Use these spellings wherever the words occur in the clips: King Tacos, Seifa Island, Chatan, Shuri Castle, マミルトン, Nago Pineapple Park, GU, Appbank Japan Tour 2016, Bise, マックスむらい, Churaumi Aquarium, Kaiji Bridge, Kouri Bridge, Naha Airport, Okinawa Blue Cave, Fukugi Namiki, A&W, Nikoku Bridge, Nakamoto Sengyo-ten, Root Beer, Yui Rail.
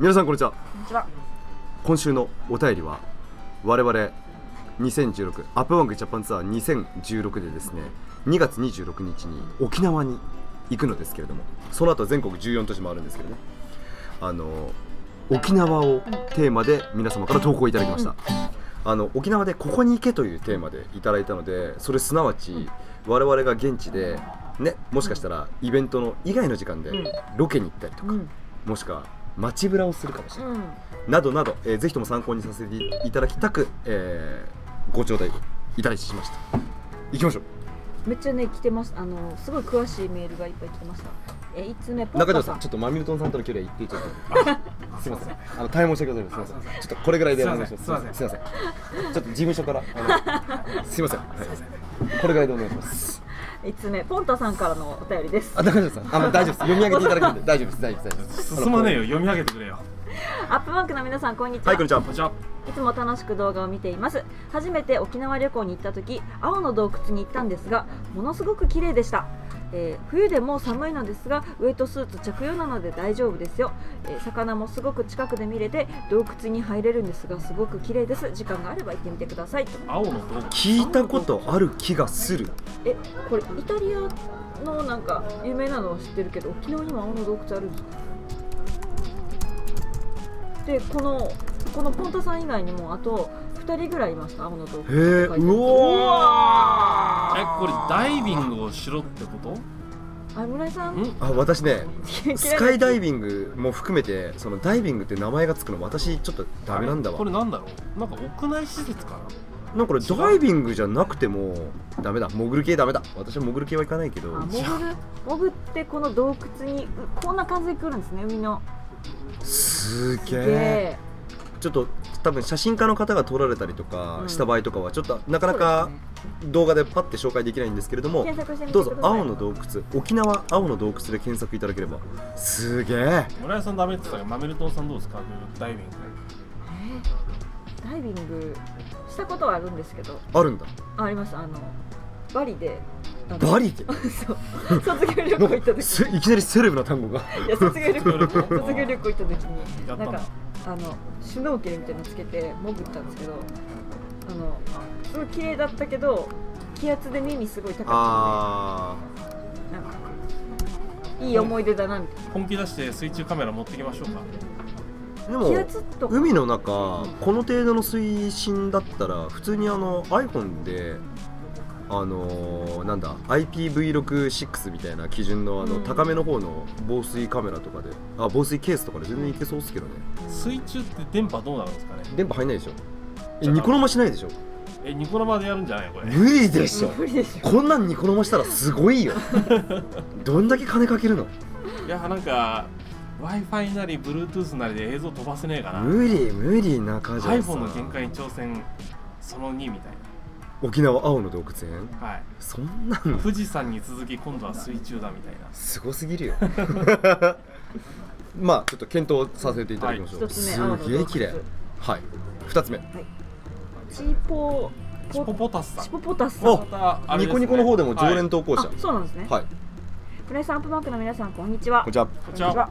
皆さんこんにちは。今週のお便りは我々2016アップバンクジャパンツアー2016でですね、2月26日に沖縄に行くのですけれども、その後全国14都市もあるんですけどね、沖縄をテーマで皆様から投稿いただきました。沖縄でここに行けというテーマでいただいたので、それすなわち我々が現地でね、もしかしたらイベントの以外の時間でロケに行ったりとか、もしくは街ぶらをするかもしれない、などなど、ぜひとも参考にさせていただきたく、ご頂戴いただきました。行きましょう。めっちゃね、来てます。すごい詳しいメールがいっぱい来てました。1つ目、中条さん、ちょっとマミルトンさんとの距離は言っていただいてすみません、対応してください。すみません、ちょっとこれぐらいでお願いします。すみません、ちょっと事務所からすみません、これぐらいでお願いします。5つ目、ポンタさんからのお便りです。あ、中条さん、大丈夫です。読み上げていただくんで大丈夫です。進まねえよ、読み上げてくれよ。アップバンクの皆さん、こんにちは。はい、こんにちは。いつも楽しく動画を見ています。初めて沖縄旅行に行った時、青の洞窟に行ったんですが、ものすごく綺麗でした。冬でも寒いのですがウエットスーツ着用なので大丈夫ですよ、魚もすごく近くで見れて洞窟に入れるんですがすごく綺麗です。時間があれば行ってみてください。青の洞窟聞いたことある気がする。これイタリアのなんか有名なのは知ってるけど、沖縄にも青の洞窟あるんですか？で、このポンタさん以外にもあと2人ぐらいいました。青の洞窟。これダイビングをしろってこと？村井さん、私ね、スカイダイビングも含めて、そのダイビングって名前がつくの私ちょっとダメなんだわ。これなんだろう、なんか屋内施設かな。なんかこれダイビングじゃなくてもダメだ、潜る系ダメだ。私は潜る系はいかないけど、潜ってこの洞窟にこんな感じで来るんですね、海の。すげえ。ちょっと多分写真家の方が撮られたりとかした場合とかはちょっとなかなか動画でパッて紹介できないんですけれども、どうぞ青の洞窟、沖縄青の洞窟で検索いただければ。すげえ。村井さんダメって言ったらマメルトンさんどうですか？ダイビング。ダイビングしたことはあるんですけど。あるんだ。あります。バリで。バリで。そう。卒業旅行行った時。いきなりセレブな単語が。いや、卒業旅行行った時になんか。シュノーケルみたいなのつけて潜ったんですけど、すごい綺麗だったけど気圧で耳すごい高かったので、なんかいい思い出だなみたいな。本気出して水中カメラ持ってきましょうか。でも海の中この程度の水深だったら普通にiPhone でなんだ IPV66 みたいな基準の高めの方の防水カメラとかで、防水ケースとかで全然いけそうですけどね。水中って電波どうなるんですかね？電波入んないでしょ。ニコ生しないでしょ。ニコ生でやるんじゃないこれ。無理でしょ。こんなんニコ生したらすごいよ。どんだけ金かけるの？いや、なんか Wi-Fi なり Bluetooth なりで映像飛ばせねえかな。無理中条さん。iPhone の限界に挑戦その2みたいな。沖縄青の洞窟園、はい、そんなの富士山に続き今度は水中だみたいな。すごすぎるよ。まあちょっと検討させていただきましょう。すげえ綺麗。はい、2つ目、チポポタスさん、ニコニコの方でも常連投稿者。そうなんですね。はい、村井さん、アップバンクの皆さん、こんにちは。こんにちは。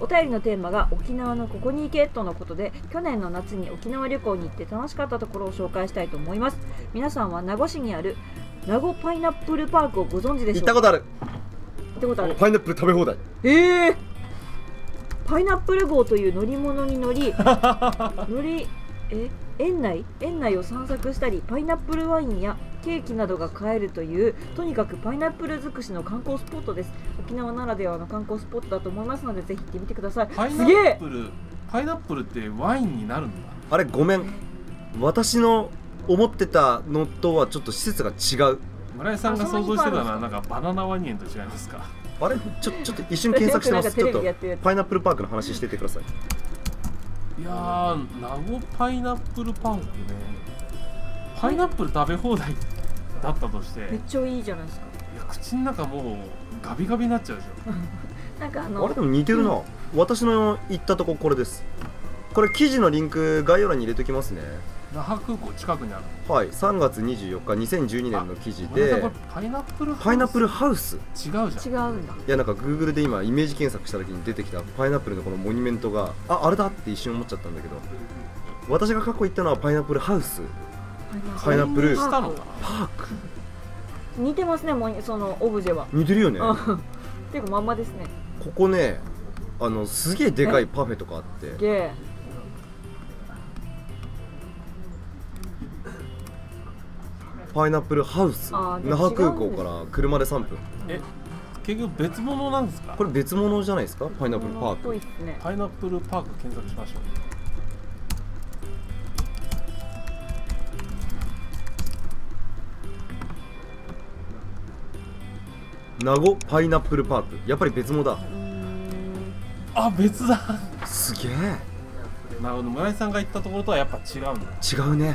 お便りのテーマが沖縄のここに行けとのことで、去年の夏に沖縄旅行に行って楽しかったところを紹介したいと思います。皆さんは名護市にある名護パイナップルパークをご存知でしょうか？行ったことある。行ったことある。パイナップル食べ放題。パイナップル号という乗り物に乗り、園内を散策したり、パイナップルワインやケーキなどが買えるという、とにかくパイナップル尽くしの観光スポットです。沖縄ならではの観光スポットだと思いますので、ぜひ行ってみてください。パイナップルってワインになるんだ。あれ、ごめん、私の思ってたのとはちょっと施設が違う。村井さんが想像してたのはなんかバナナワニ園と違いますか？あれ、ちょっと一瞬検索してます。ちょっとパイナップルパークの話しててください。いやー、名護パイナップルパークね。パイナップル食べ放題だったとして、めっちゃいいじゃないですか。いや、口の中もうガビガビになっちゃうでしょ。なんかあれでも似てるな。私の行ったとここれです。これ記事のリンク概要欄に入れておきますね。那覇空港近くにある。はい、3月24日2012年の記事で、パイナップルハウス違うじゃん。違うんだ。いやなんか Google で今イメージ検索した時に出てきたパイナップルのこのモニュメントがあれだって一瞬思っちゃったんだけど、私が過去行ったのはパイナップルハウス、パイナップルパーク。似てますね、もうそのオブジェは似てるよねっていうかまんまですね。ここね、すげえでかいパフェとかあって、すげえパイナップルハウス、那覇空港から車で3分。え、結局別物なんですか？これ別物じゃないですか？パイナップルパーク、パイナップルパーク検索しましょう。名護パイナップルパーク、やっぱり別物だ。あ、別だすげえ。なるほど、村井さんが行ったところとはやっぱ違うんだ。違うね。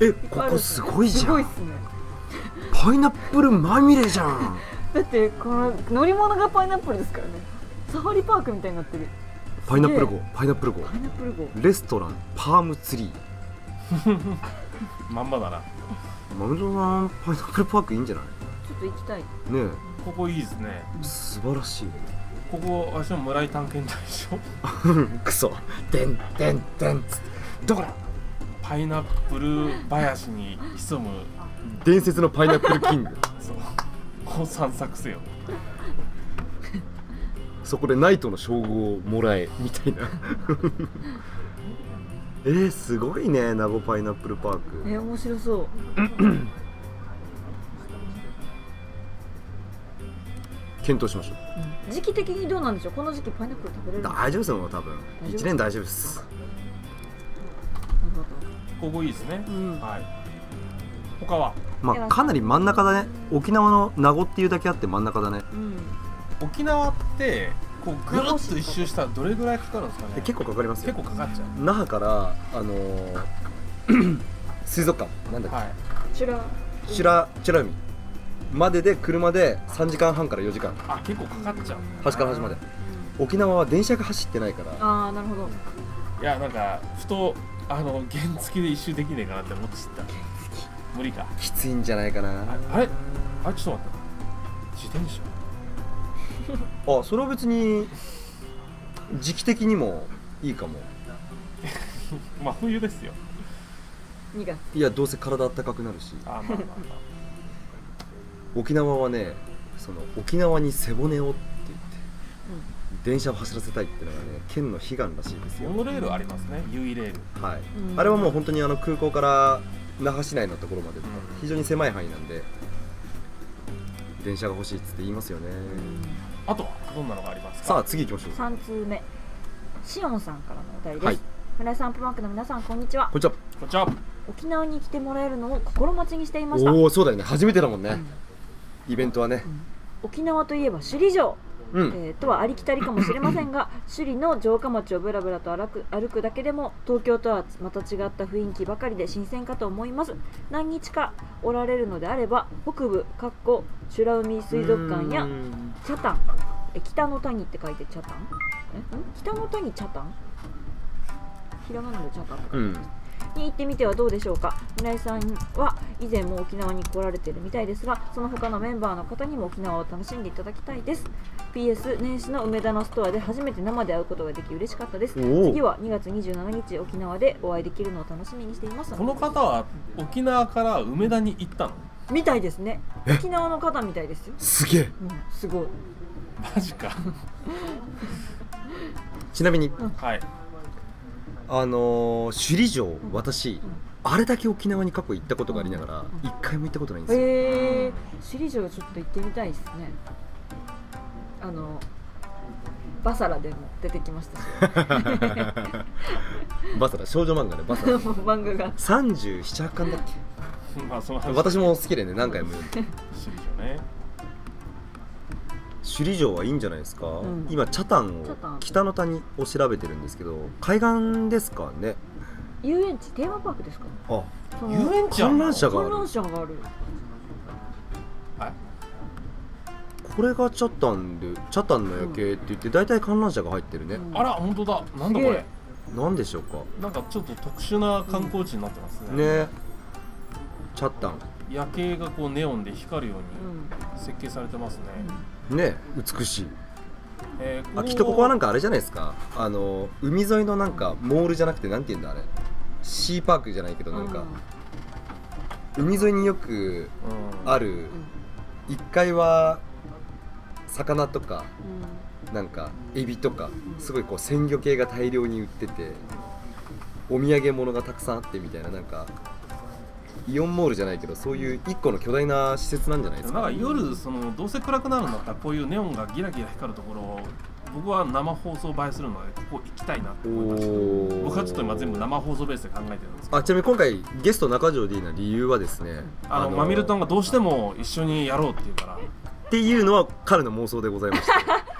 え、ここすごいじゃん。パイナップルまみれじゃんだってこの乗り物がパイナップルですからね。サファリパークみたいになってる。パイナップル号、パイナップル号、レストランパームツリーまんまだな。マムジョさん、パイナップルパークいいんじゃない？ちょっと行きたいね。え、ここいいですね。素晴らしい。ここ、あしの村井探検隊でしょ。くそ、でんでんでん。どこだ。パイナップル林に潜む伝説のパイナップルキング。そう。こう散策せよ。そこでナイトの称号をもらえみたいな。すごいね、名護パイナップルパーク。面白そう。検討しましょう。時期的にどうなんでしょう。この時期パイナップル食べれる？大丈夫ですよ、多分1年大丈夫です。ここいいですね。はい、他はまあかなり真ん中だね。沖縄の名護っていうだけあって真ん中だね。沖縄ってこうぐるっと一周したらどれぐらいかかるんですかね？結構かかりますよ。結構かかっちゃう。那覇から水族館なんだっけ、美ら海までで車で3時間半から4時間。あ、結構かかっちゃう。端から端まで。沖縄は電車が走ってないから。ああ、なるほど。いや、なんかふと原付で一周できねえかなって思ってた。無理か。きついんじゃないかな。あれちょっと待って。自転車。あ、それは別に時期的にもいいかも。まあ冬ですよ。いや、どうせ体あったかくなるし。あ、まあまあまあ。沖縄はね、その沖縄に背骨をって言って、電車を走らせたいっていうのがね、県の悲願らしいですよ。モノレールありますね、ユイレール。はい、あれはもう本当に空港から那覇市内のところまで、非常に狭い範囲なんで、電車が欲しいって言いますよね。あとはどんなのがありますか？さあ次行きましょう。3通目、しおんさんからのお題です。はい、村井さん、アップマークの皆さん、こんにちは。こんにちは。こんにちは。沖縄に来てもらえるのを心待ちにしていました。おお、そうだよね、初めてだもんね。イベントはね、沖縄といえば首里城、とはありきたりかもしれませんが首里の城下町をぶらぶらと歩くだけでも東京とはまた違った雰囲気ばかりで新鮮かと思います。何日かおられるのであれば北部かっこ美ら海水族館や北谷、北の谷って書いて北谷、北の谷北谷、ひらがなで北谷とか、に行ってみてはどうでしょうか。村井さんは以前も沖縄に来られているみたいですが、その他のメンバーの方にも沖縄を楽しんでいただきたいです。 PS 年始の梅田のストアで初めて生で会うことができ嬉しかったです。次は2月27日沖縄でお会いできるのを楽しみにしています。この方は沖縄から梅田に行ったのみたいですね。沖縄の方みたいですよ。すげえ、すごい、マジかちなみに、はい、首里城、私、あれだけ沖縄に過去行ったことがありながら一回も行ったことないんですよ。首里城ちょっと行ってみたいですね。バサラでも出てきましたしバサラ、少女漫画でバサラ漫画が37、8巻だっけまあその話、私も好きでね、何回も読んで首里城はいいんじゃないですか。今北谷を北の谷を調べてるんですけど、海岸ですかね。遊園地、テーマパークですか。あ、遊園地、観覧車がある。これが北谷で、北谷の夜景って言って、大体観覧車が入ってるね。あら、本当だ。なんだこれ。何でしょうか。なんかちょっと特殊な観光地になってますね。ね、チャッタン。夜景がこうネオンで光るように設計されてますね。うん、ね、美しい。あ、きっとここはなんかあれじゃないですか。海沿いのなんかモールじゃなくて、なんていうんだあれ。シーパークじゃないけど、なんか。海沿いによくある。1階は。魚とか。なんかエビとかすごいこう鮮魚系が大量に売ってて、お土産物がたくさんあってみたいな、なんかイオンモールじゃないけど、そういう一個の巨大な施設なんじゃないですか。なんか夜そのどうせ暗くなるんだったら、こういうネオンがギラギラ光るところを僕は生放送映えするので、ここ行きたいなって思いました。僕はちょっと今全部生放送ベースで考えてるんですけど。あ、ちなみに今回ゲスト中条 D の理由はですね、マミルトンがどうしても一緒にやろうっていうからっていうのは彼の妄想でございました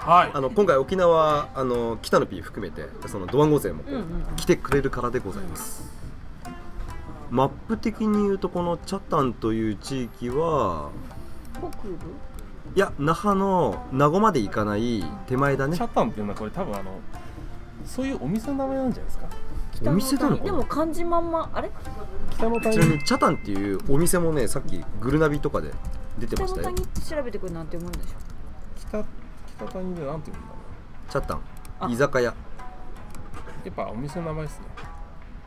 はい、今回沖縄北の P 含めてそのドワンゴ勢も来てくれるからでございます、うん、マップ的に言うとこのチャタンという地域は北部、いや那覇の名護まで行かない手前だね。チャタンっていうのはこれ多分そういうお店の名前なんじゃないですか。お店なのか。でも漢字まんまあれ。北の谷。ちなみにチャタンっていうお店もね、さっきグルナビとかで出てましたよ。北の谷って調べてくるなんて思うんでしょ。北谷でなんて言うんだろう。チャタン居酒屋。やっぱお店の名前ですね。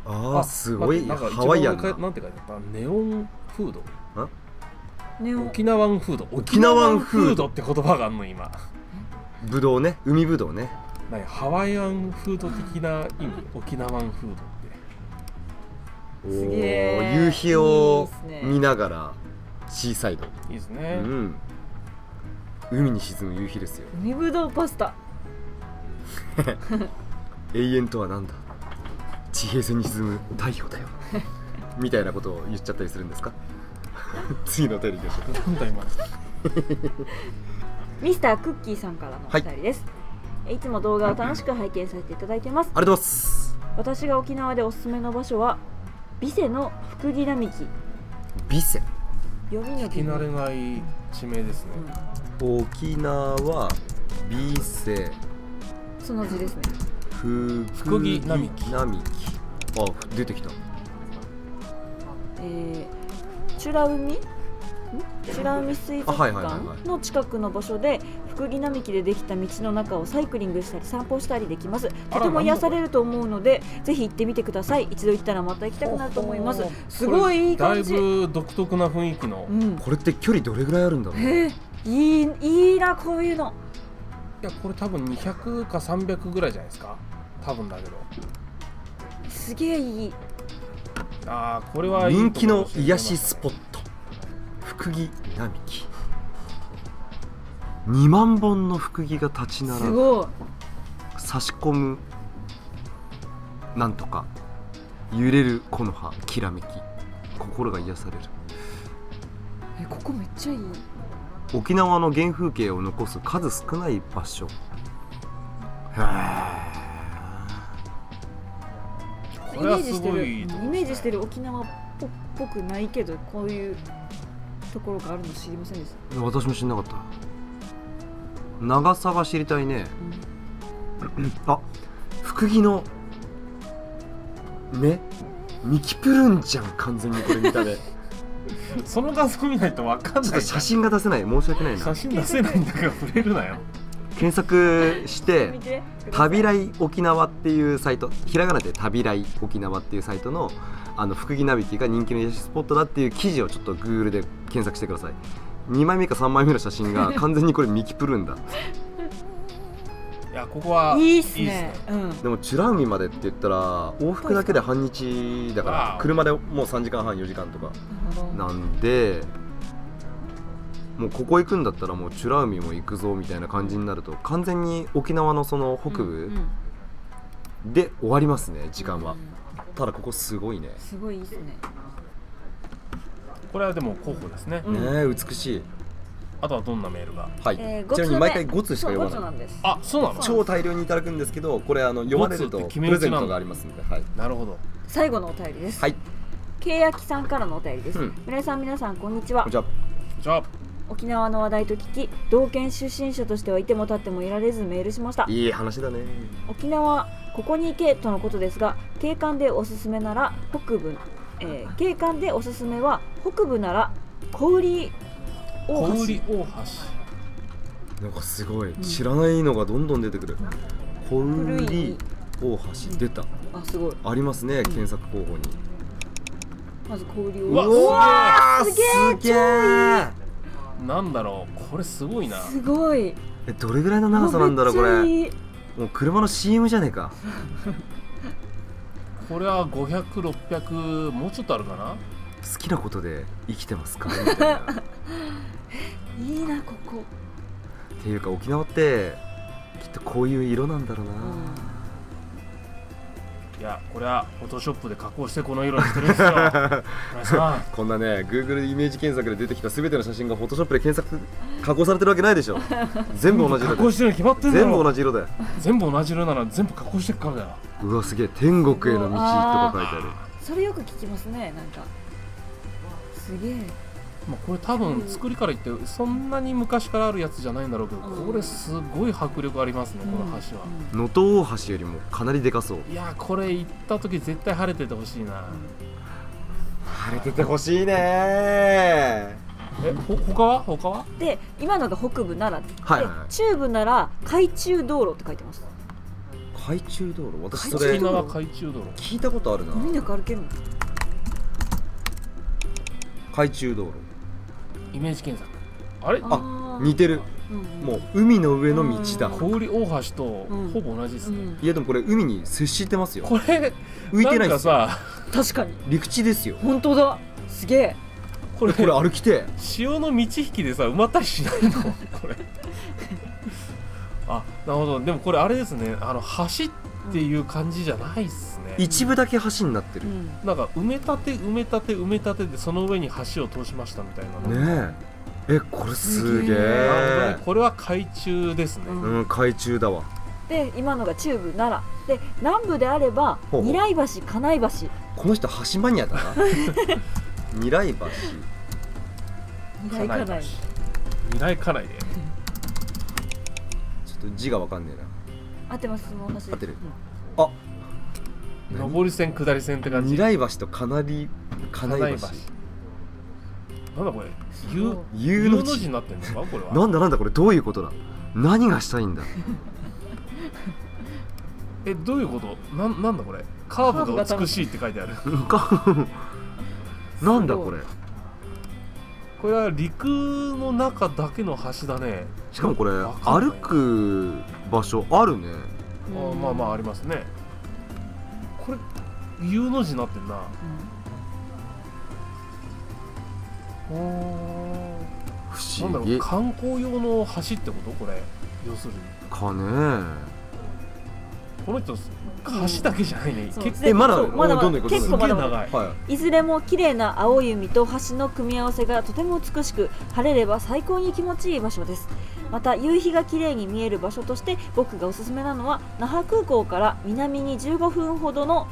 ああ、すごいハワイアンな。なんて書いてあった。ネオンフード。沖縄フード。沖縄フードって言葉があんの今。ぶどうね、海ぶどうね。ハワイアンフード的な意味、沖縄ンフードって。すげえ。夕日を見ながらシーサイド。いいですね。うん。海に沈む夕日ですよ。海ぶどうパスタ。永遠とはなんだ。地平線に沈む太陽だよ。みたいなことを言っちゃったりするんですか。次のテレビでしょ。ミスタークッキーさんからのお便りです。はい、いつも動画を楽しく拝見させていただいてます。ありがとうございます。私が沖縄でおすすめの場所はビセの福木並木。ビセ読みの聞き慣れない地名ですね、うん、沖縄ビセその字ですね。福木並木。あ、出てきた。美ら海水族館の近くの場所で福木並木でできた道の中をサイクリングしたり散歩したりできます。とても癒されると思うのでぜひ行ってみてください。一度行ったらまた行きたくなると思います。すごいいい感じ。だいぶ独特な雰囲気の、うん、これって距離どれぐらいあるんだろう。いいなこういうの。いやこれ多分200か300ぐらいじゃないですか、多分だけど。すげえいい。ああ、これはいい人気の癒しスポット福木並木。2万本の福木が立ち並ぶ。すごい。差し込むなんとか揺れる木の葉きらめき、心が癒される。ここめっちゃいい。沖縄の原風景を残す数少ない場所。イメージしてる、イメージしてる沖縄っぽくないけど、こういうところがあるの知りませんでした。私も知らなかった。長さが知りたいね。うん、あ、福木のね、ミキプルンじゃん、完全にこれ見た目。その画像見ないとわかんない。ちょっと写真が出せない、申し訳ないな。写真出せないんだから触れるなよ。検索して旅来沖縄っていうサイト、ひらがなで旅来沖縄っていうサイトの福木並木が人気の癒しスポットだっていう記事をちょっと Google で検索してください。2枚目か3枚目の写真が完全にこれミキプルンだ。いやここはいいっすね。でも美ら海までって言ったら往復だけで半日だから、車でもう3時間半4時間とかなんで。もうここ行くんだったらもう美ら海も行くぞみたいな感じになると、完全に沖縄のその北部で終わりますね、時間は。ただここすごいね。すごいですね。これはでも候補ですね。ね、美しい。あとはどんなメールが。はい。ちなみに毎回5通しか読まない。あ、そうなの。超大量にいただくんですけど、これ読まれるとプレゼントがありますので。はい。なるほど。最後のお便りです。はい。けいやきさんからのお便りです。村井さん、皆さんこんにちは。こんにちは。こんにちは。沖縄の話題と聞き、同県出身者としてはいても立ってもいられずメールしました。いい話だね。沖縄ここに行けとのことですが、景観でおすすめなら北部、景観でおすすめは北部なら小売大橋。なんかすごい知らないのがどんどん出てくる。小売大橋出た。あ、すごい。ありますね、検索候補に。まず小売大橋。うわ、すげえ。なんだろう、これすごいな。すごい。どれぐらいの長さなんだろう、これ。もう車の CM じゃねえか。これは500、600、もうちょっとあるかな。好きなことで生きてますかみたいな。いいな、ここ。っていうか沖縄ってきっとこういう色なんだろうな。いや、これはフォトショップで加工してこの色にしてるんですよ。こんなね、Google イメージ検索で出てきたすべての写真がフォトショップで検索加工されてるわけないでしょ。全部同じ色。加工してるに決まってんだろ。全部同じ色だよ。全部同じ色なら全部加工してるからだよ。うわ、すげえ、天国への道とか書いてある。それよく聞きますね、なんか。すげえ。まあこれ多分作りから言ってそんなに昔からあるやつじゃないんだろうけど、これすごい迫力ありますね、この橋は。能登大橋よりもかなりでかそう。いや、これ行った時絶対晴れててほしいな。晴れててほしいね。他はで、今のが北部なら、中部なら海中道路って書いてます。海中道路、私それ聞いたことあるな。海の中歩けるの。海中道路イメージ検索。あれ、あ、似てる。もう海の上の道だ。小売大橋とほぼ同じですね。いや、でもこれ海に接してますよ。これ浮いてないですよ。確かに陸地ですよ。本当だ、すげえ。これ歩きて潮の満ち引きでさ、埋まったりしないのこれ。あ、なるほど。でもこれあれですね、橋っていう感じじゃないっすね。一部だけ橋になってる。なんか埋め立てでその上に橋を通しましたみたいなね。え、これすげえ。これは海中ですね。うん、海中だわ。で、今のが中部ならで、南部であれば二来橋、金井橋。この人橋マニアだな。二来橋、二来金井でちょっと字がわかんねえな。合ってます、もう橋。合ってる。あ、上り線下り線って感じ。二来橋と金井橋。なんだこれ、Uの字になってんのか、これは。なんだこれ、どういうことだ。何がしたいんだ。え、どういうこと。なんだこれ。カーブが美しいって書いてある。なんだこれ。これは陸の中だけの橋だね。しかもこれ歩く場所あるね。まあまあありますね。これ U の字になってんな。なんだろう、観光用の橋ってこと、これ要するに。かね。この人橋だけじゃないね。結構まだいずれも綺麗な青い海と橋の組み合わせがとても美しく、晴れれば最高に気持ちいい場所です。また夕日が綺麗に見える場所として僕がおすすめなのは、那覇空港から南に15分ほどの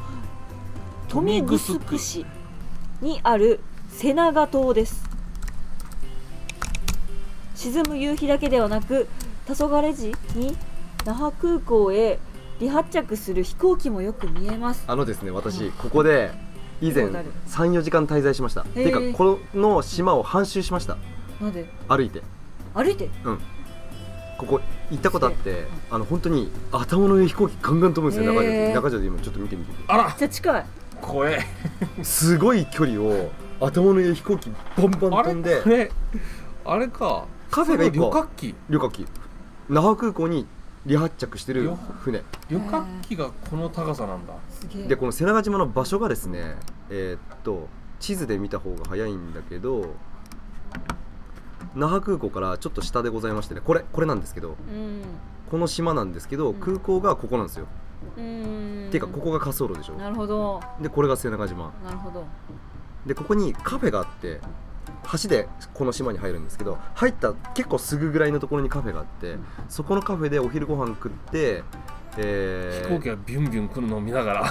豊見城市にある瀬長島です。沈む夕日だけではなく、黄昏時に那覇空港へ離発着する飛行機もよく見えます。ですね、私ここで以前3、4時間滞在しました。てかこの島を半周しました。歩いて。うん。ここ行ったことあって、本当に頭の上飛行機ガンガン飛ぶんですよ。中条で今ちょっと見て。あら。じゃ近い。怖え。すごい距離を頭の上飛行機バンバン飛んで。あれか。カフェが旅客機。那覇空港に離発着してる船。旅客機がこの高さなんだ。で、この瀬長島の場所がですね、地図で見た方が早いんだけど、那覇空港からちょっと下でございましてね、これなんですけど、この島なんですけど、空港がここなんですよ。ていうかここが滑走路でしょ。なるほど。でこれが瀬長島。なるほど。でここにカフェがあって、橋でこの島に入るんですけど、入った結構すぐぐらいのところにカフェがあって、そこのカフェでお昼ご飯食って、飛行機がビュンビュン来るのを見ながら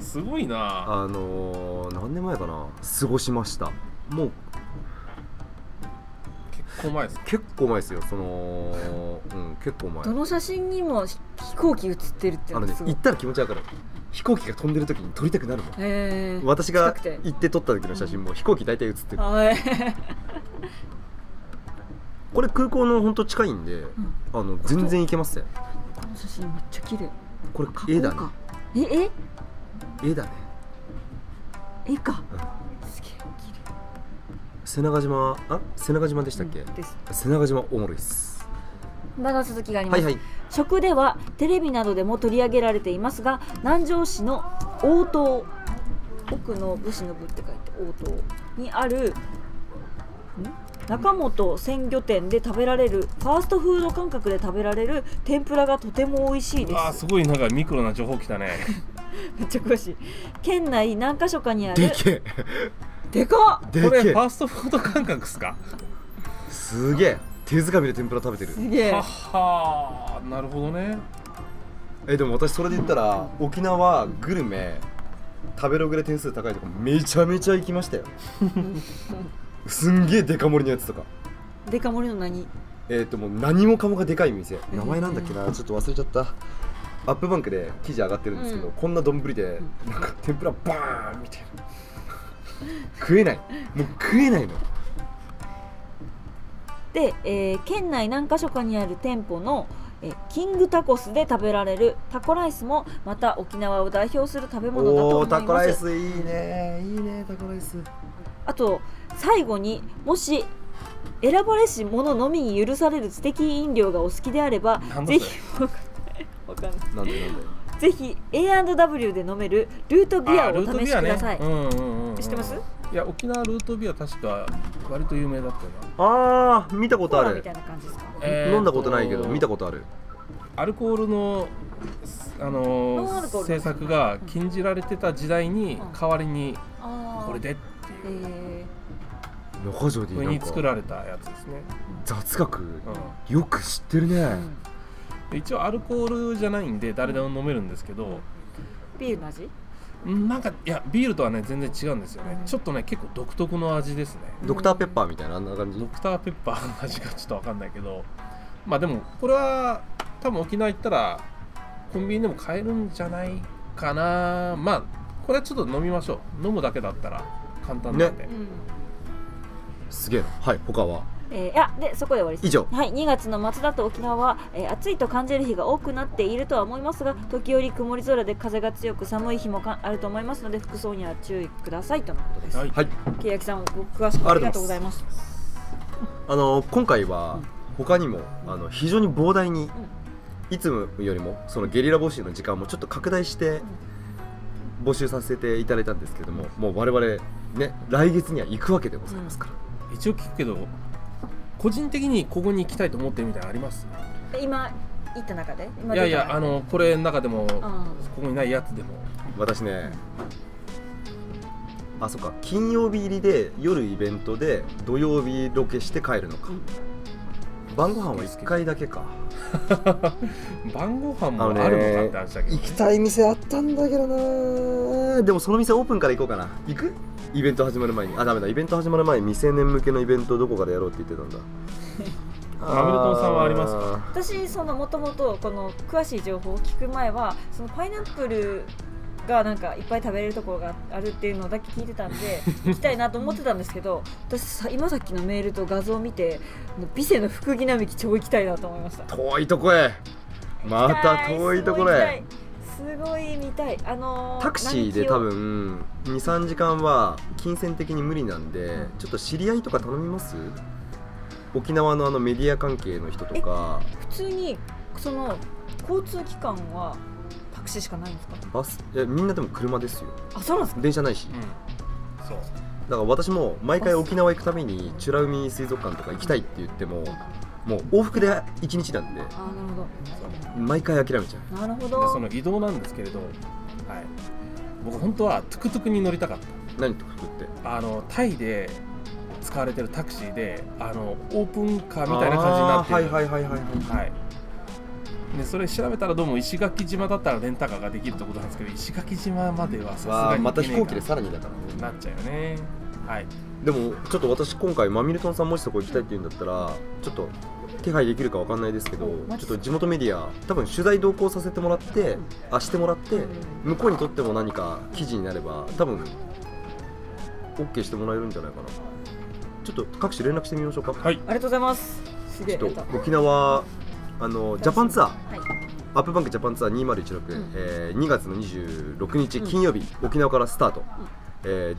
すごいな。何年前かな、過ごしました。もう構前です。結構前ですよ。その結構前。どの写真にも飛行機写ってるって。あのね、行ったら気持ちわかる。飛行機が飛んでる時に撮りたくなるもん。私が行って撮った時の写真も飛行機大体写ってる。これ空港の本当近いんで、あの全然行けますよ。この写真めっちゃ綺麗。これ絵だね。絵だね。絵か。すげえ綺麗。瀬長島でしたっけ？です。瀬長島おもろいです。まだ続きがあります。食ではテレビなどでも取り上げられていますが、南城市の大塔、奥の武士の部って書いて大塔にある中本鮮魚店で食べられるファーストフード感覚で食べられる天ぷらがとても美味しいです。あ、すごいなんかミクロな情報きたね。めっちゃ詳しい。県内何か所かにある。でかっ。これファーストフード感覚ですか？すげえ。手づかみで天ぷら食べてる。すげえ。ははー、なるほどね。でも私それで言ったら沖縄グルメ食べログで点数高いとこめちゃめちゃ行きましたよ。すんげえデカ盛りのやつとか。デカ盛りの何？もう何もかもがでかい店。名前なんだっけな、ちょっと忘れちゃった。アップバンクで記事上がってるんですけど、こんな丼でなんか天ぷらバーンみたいな。食えない。もう食えないの。で、県内何か所かにある店舗の、キングタコスで食べられるタコライスもまた沖縄を代表する食べ物だと思います。タコライスいいね、いいねタコライス。あと最後に、もし選ばれし者のみに許される知的飲料がお好きであれば、ぜひぜひ A&W で飲めるルートビアをお試しください。知ってます？いや、沖縄ルートビア確か割と有名だったな。ああ、見たことある。飲んだことないけど見たことある。アルコールの政策が禁じられてた時代に代わりにこれでっていう中条でに作られたやつですね。雑学よく知ってるね。一応アルコールじゃないんで誰でも飲めるんですけど。ビールの味？なんか、いや、ビールとはね全然違うんですよね。ちょっとね結構独特の味ですね。ドクターペッパーみたいな、あんな感じ。ドクターペッパーの味がちょっとわかんないけど、まあでもこれは多分沖縄行ったらコンビニでも買えるんじゃないかな。まあこれはちょっと飲みましょう。飲むだけだったら簡単なんで、ね、すげえな。はい、他は？いや、でそこで終わりです。以上。はい、2月の末だと沖縄は、暑いと感じる日が多くなっているとは思いますが、時折曇り空で風が強く寒い日もあると思いますので、服装には注意くださいとのことです。はい。けやきさん、詳しくありがとうございます。今回は他にも非常に膨大に、いつもよりもそのゲリラ募集の時間もちょっと拡大して募集させていただいたんですけども、もう我々ね来月には行くわけでございますから。一応聞くけど。個人的にここに行きたいと思ってるみたいなのあります？今行った中で？いやいや、これの中でもここにないやつでも。私ね、あ、そっか、金曜日入りで夜イベントで土曜日ロケして帰るのか。晩ご飯は1回だけか。晩ご飯もあるのかって話だけど。行きたい店あったんだけどな。でもその店オープンから行こうかな。行く？イベント始まる前に、あ、ダメだ、イベント始まる前に未成年向けのイベントをどこかでやろうって言ってたんだ。マミルトンさんはありますか？私、そのもともとこの詳しい情報を聞く前は、そのパイナップルがなんかいっぱい食べれるところがあるっていうのだけ聞いてたんで行きたいなと思ってたんですけど、私さ、今さっきのメールと画像を見て、ビセの福木並木超行きたいなと思いました。遠いとこへ、また遠いところへ、すごい見たい。タクシーで多分 2,3 時間は金銭的に無理なんで、ちょっと知り合いとか頼みます？沖縄のメディア関係の人とか。普通にその交通機関はタクシーしかないんですか？バス、みんなでも車ですよ。あ、そうなんですか？電車ないし、そうだから私も毎回沖縄行くために美ら海水族館とか行きたいって言っても、もう往復で1日なんで、毎回諦めちゃう。なるほど。その移動なんですけれど、僕本当はトゥクトゥクに乗りたかった。何トゥクトゥクって？タイで使われてるタクシーで、オープンカーみたいな感じになってる。でそれ調べたら、どうも石垣島だったらレンタカーができるってことなんですけど、石垣島まではさすがにまた飛行機でさらにだからね、なっちゃうよね。はい。でもちょっと私今回マミルトンさんもしそこ行きたいっていうんだったらちょっと手配できるかわかんないですけど、ちょっと地元メディア多分取材同行させてもらってしてもらって、向こうにとっても何か記事になれば多分 OK してもらえるんじゃないかな。ちょっと各種連絡してみましょうか。はい、ありがとうございます。ちょっと沖縄ジャパンツアー、アップバンクジャパンツアー2016、2月の26日金曜日、沖縄からスタート、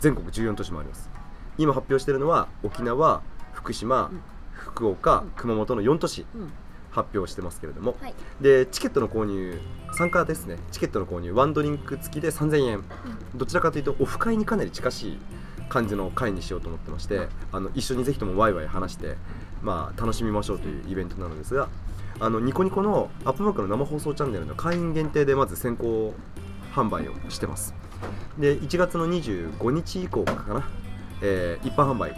全国14都市もあります。今発表しているのは沖縄、福島、福岡、熊本の4都市発表してますけれども、でチケットの購入、参加ですね、チケットの購入ワンドリンク付きで3000円、どちらかというとオフ会にかなり近しい感じの会にしようと思ってまして、一緒にぜひともワイワイ話して、まあ、楽しみましょうというイベントなのですが、ニコニコのアップバンクの生放送チャンネルの会員限定でまず先行販売をしてます。で1月の25日以降かな、一般販売、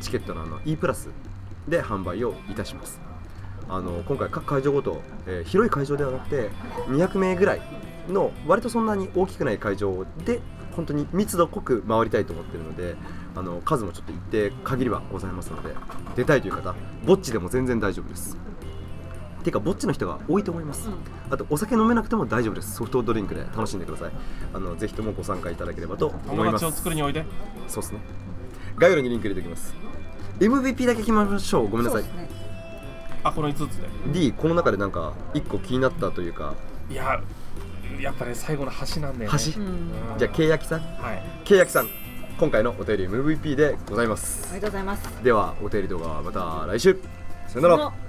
チケットのE プラスで販売をいたします。今回各会場ごと、広い会場ではなくて200名ぐらいの割とそんなに大きくない会場で本当に密度濃く回りたいと思っているので、数もちょっと一定限りはございますので、出たいという方ぼっちでも全然大丈夫です。てかぼっちの人が多いと思います。あとお酒飲めなくても大丈夫です。ソフトドリンクで楽しんでください。ぜひともご参加いただければと思います。友達を作るにおいで。そうですね。概要欄にリンク入れておきます。 MVP だけ決めましょう。ごめんなさい、ね、この5つで D この中でなんか1個気になったというか、いややっぱね最後の橋なんだよね。橋、じゃあけいやきさん、けいやきさん今回のお便り MVP でございます。ありがとうございます。ではお便り動画はまた来週。さよなら。